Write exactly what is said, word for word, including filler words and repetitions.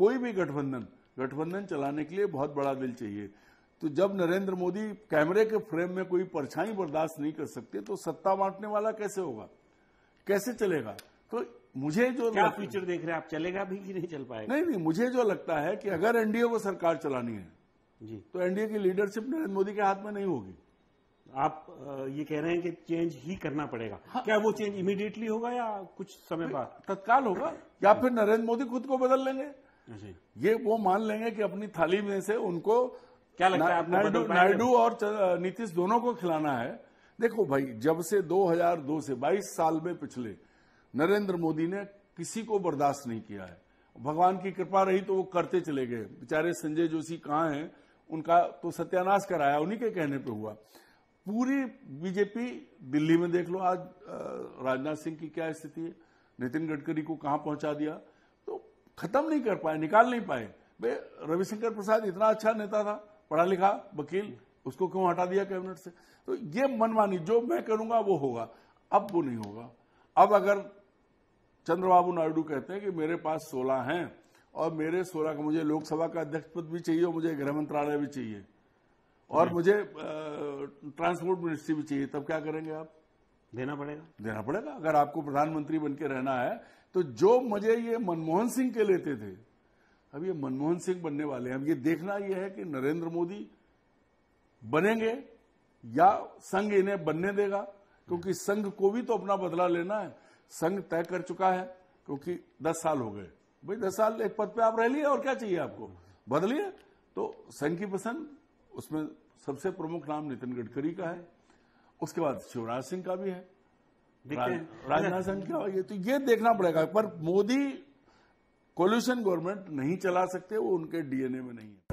कोई भी गठबंधन गठबंधन चलाने के लिए बहुत बड़ा दिल चाहिए। तो जब नरेंद्र मोदी कैमरे के फ्रेम में कोई परछाई बर्दाश्त नहीं कर सकते तो सत्ता बांटने वाला कैसे होगा, कैसे चलेगा? तो मुझे जो क्या फ्यूचर देख रहे हैं आप, चलेगा भी कि नहीं चल पाएगा? नहीं नहीं, मुझे जो लगता है कि अगर एनडीए को सरकार चलानी है जी तो एनडीए की लीडरशिप नरेंद्र मोदी के हाथ में नहीं होगी। आप ये कह रहे हैं कि चेंज ही करना पड़ेगा। हाँ। क्या वो चेंज इमीडिएटली होगा या कुछ समय बाद? तत्काल होगा या फिर नरेंद्र मोदी खुद को बदल लेंगे जी। ये वो मान लेंगे कि अपनी थाली में से उनको क्या लगता है नायडू नायडू और नीतीश दोनों को खिलाना है। देखो भाई, जब से दो हज़ार दो से बाईस साल में पिछले नरेंद्र मोदी ने किसी को बर्दाश्त नहीं किया है। भगवान की कृपा रही तो वो करते चले गए। बेचारे संजय जोशी कहाँ हैं, उनका तो सत्यानाश कराया, उन्हीं के कहने पे हुआ। पूरी बीजेपी, दिल्ली में देख लो आज राजनाथ सिंह की क्या स्थिति है, नितिन गडकरी को कहाँ पहुंचा दिया। तो खत्म नहीं कर पाए, निकाल नहीं पाए। भाई रविशंकर प्रसाद इतना अच्छा नेता था, पढ़ा लिखा वकील, उसको क्यों हटा दिया कैबिनेट से? तो ये मनमानी, जो मैं करूंगा वो होगा, अब वो नहीं होगा। अब अगर चंद्र बाबू नायडू कहते हैं कि मेरे पास सोलह हैं और मेरे सोलह का मुझे लोकसभा का अध्यक्ष पद भी चाहिए और मुझे गृह मंत्रालय भी चाहिए और मुझे ट्रांसपोर्ट मिनिस्ट्री भी चाहिए, तब क्या करेंगे आप? देना पड़ेगा, देना पड़ेगा। अगर आपको प्रधानमंत्री बनके रहना है तो जो मुझे ये मनमोहन सिंह के लेते थे, अब ये मनमोहन सिंह बनने वाले हैं। अब ये देखना यह है कि नरेंद्र मोदी बनेंगे या संघ इन्हें बनने देगा, क्योंकि संघ को भी तो अपना बदला लेना है। संघ तय कर चुका है, क्योंकि दस साल हो गए भाई, दस साल एक पद पे आप रह लिए और क्या चाहिए आपको, बदलिए। तो संघ की पसंद, उसमें सबसे प्रमुख नाम नितिन गडकरी का है, उसके बाद शिवराज सिंह का भी है, राजनाथ सिंह का है। तो ये देखना पड़ेगा, पर मोदी कोल्यूशन गवर्नमेंट नहीं चला सकते, वो उनके डीएनए में नहीं है।